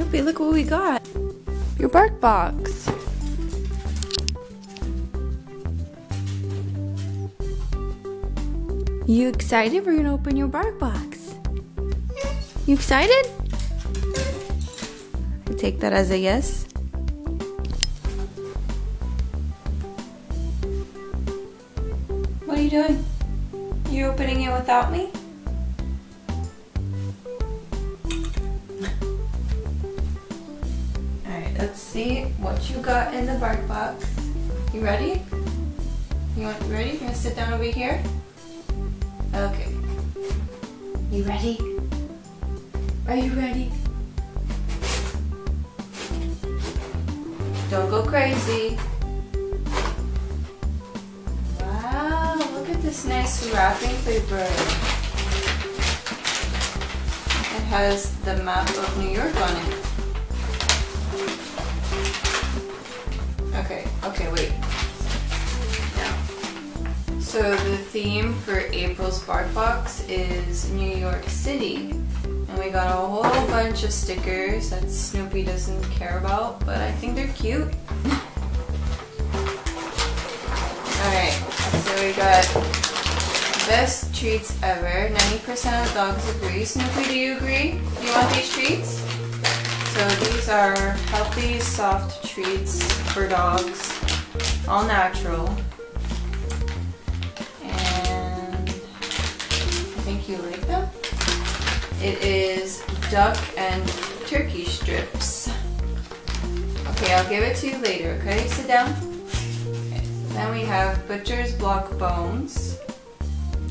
Snoopy, look what we got. Your Bark Box. You excited? We're gonna open your Bark Box. You excited? I take that as a yes. What are you doing? You're opening it without me? Alright, let's see what you got in the Bark Box. You ready? You ready? You gonna sit down over here? Okay. You ready? Are you ready? Don't go crazy. Wow, look at this nice wrapping paper. It has the map of New York on it. Okay, wait. So the theme for April's Bark Box is New York City, and we got a whole bunch of stickers that Snoopy doesn't care about, but I think they're cute. Alright, so we got best treats ever. 90% of dogs agree. Snoopy, do you agree? You want these treats? So these are healthy, soft treats for dogs, all natural. You like them? It is duck and turkey strips. Okay, I'll give it to you later, okay? Sit down. Okay, so then we have butcher's block bones.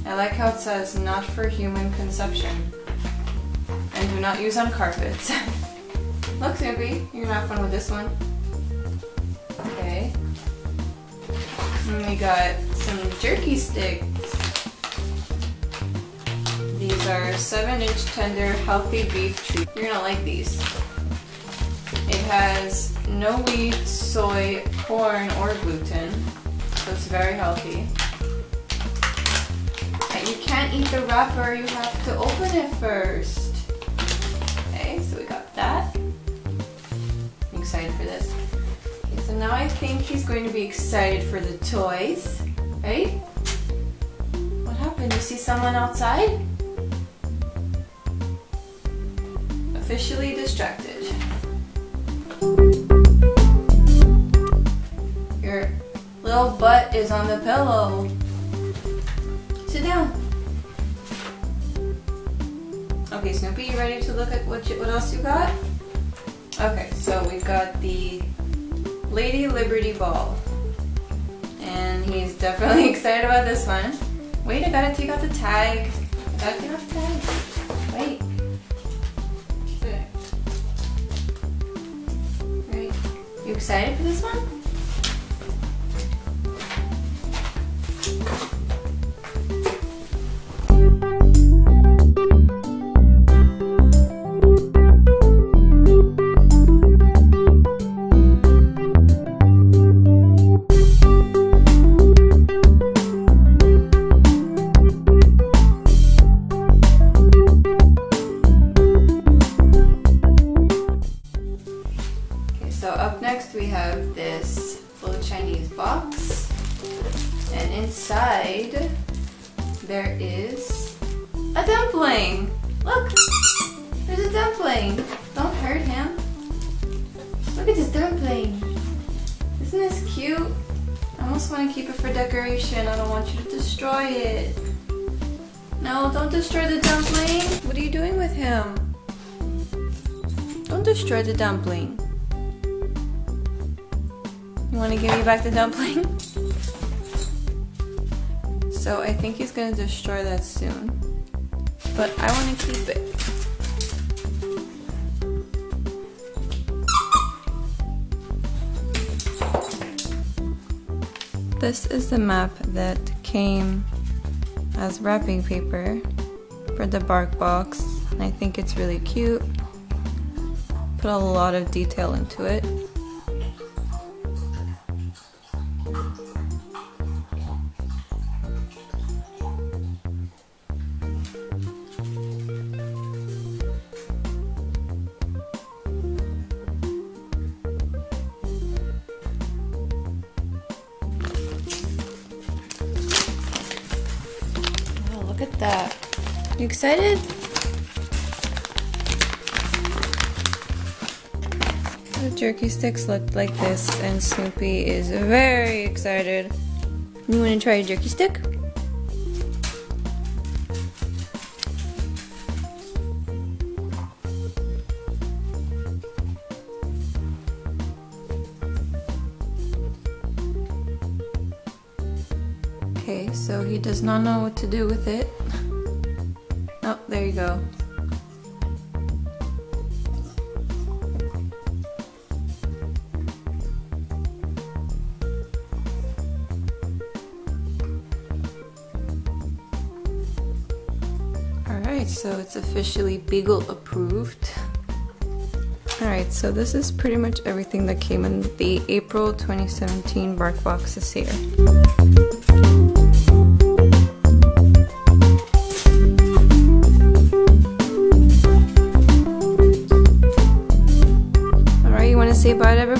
I like how it says not for human consumption. And do not use on carpets. Look, Snoopy, you're gonna have fun with this one. Okay. And we got some jerky sticks. These are 7-inch tender healthy beef treats. You're gonna like these. It has no wheat, soy, corn, or gluten, so it's very healthy. And you can't eat the wrapper, you have to open it first. Okay, so we got that. I'm excited for this. Okay, so now I think he's going to be excited for the toys. Right? What happened? You see someone outside? Officially distracted. Your little butt is on the pillow. Sit down. Okay, Snoopy, you ready to look at what else you got? Okay, so we've got the Lady Liberty Ball. And he's definitely excited about this one. Wait, I gotta take out the tag. I gotta take out the tag. Wait. You excited for this one. So up next we have this little Chinese box, and inside there is a dumpling! Look! There's a dumpling! Don't hurt him! Look at this dumpling! Isn't this cute? I almost want to keep it for decoration, I don't want you to destroy it! No, don't destroy the dumpling! What are you doing with him? Don't destroy the dumpling! You want to give me back the dumpling? So I think he's going to destroy that soon. But I want to keep it. This is the map that came as wrapping paper for the Bark Box. And I think it's really cute. Put a lot of detail into it. You excited? The jerky sticks look like this, and Snoopy is very excited. You want to try a jerky stick? Okay, so he does not know what to do with it. Oh, there you go. Alright, so it's officially Beagle approved. Alright, so this is pretty much everything that came in the April 2017 Bark Box this year. Say bye to